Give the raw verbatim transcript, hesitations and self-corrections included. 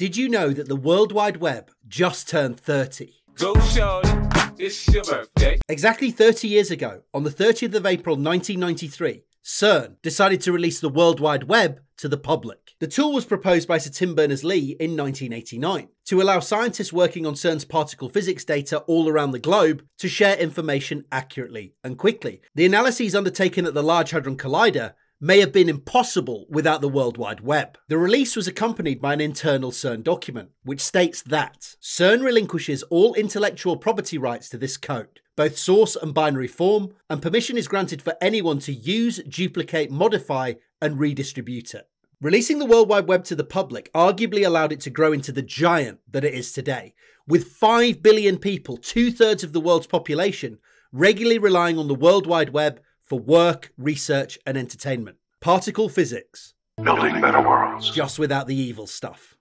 Did you know that the World Wide Web just turned thirty? Go Charlie, it's your birthday. Exactly thirty years ago, on the thirtieth of April nineteen ninety-three, CERN decided to release the World Wide Web to the public. The tool was proposed by Sir Tim Berners-Lee in nineteen eighty-nine to allow scientists working on CERN's particle physics data all around the globe to share information accurately and quickly. The analyses undertaken at the Large Hadron Collider may have been impossible without the World Wide Web. The release was accompanied by an internal CERN document, which states that CERN relinquishes all intellectual property rights to this code, both source and binary form, and permission is granted for anyone to use, duplicate, modify, and redistribute it. Releasing the World Wide Web to the public arguably allowed it to grow into the giant that it is today, with five billion people, two-thirds of the world's population, regularly relying on the World Wide Web for work, research, and entertainment. Particle physics. Building better worlds. Just without the evil stuff.